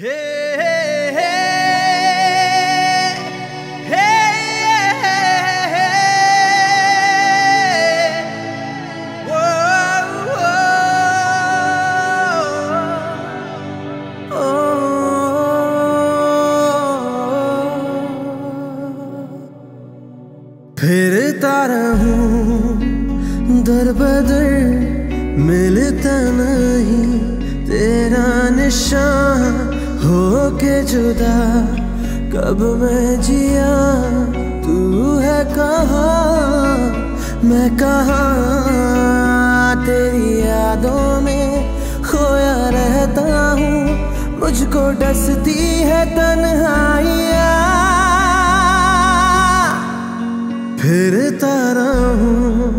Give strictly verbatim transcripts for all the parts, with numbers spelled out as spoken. हे हे हे हे हे ओ ओ ओ फिरता रहूं दर बदर मिलता नहीं तेरा निशान। हो के जुदा कब मैं जिया, तू है कहाँ मैं कहाँ। तेरी यादों में खोया रहता हूँ, मुझको डसती है तन्हाइयाँ। फिरता रहूँ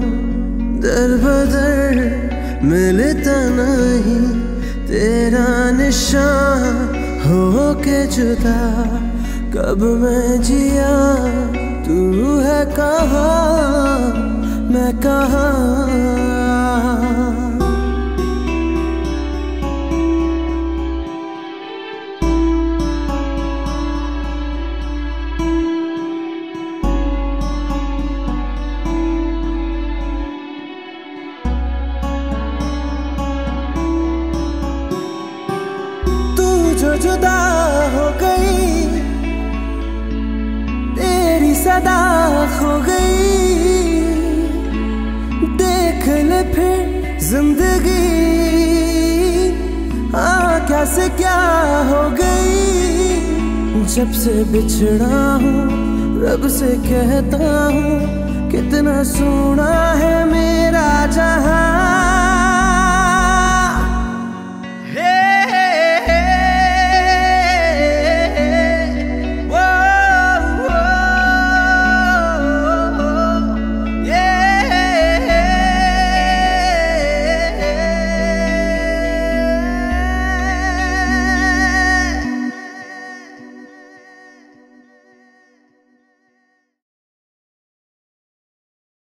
दर बदर मिलता नहीं तेरा निशान। हो के जुदा कब मैं जिया, तू है कहाँ मैं कहाँ। जुदा हो गई तेरी सदा खो गई, देख ले फिर जिंदगी आ क्या से क्या हो गई। जब से बिछड़ा हूँ रब से कहता हूँ, कितना सोना है मेरा जहाँ।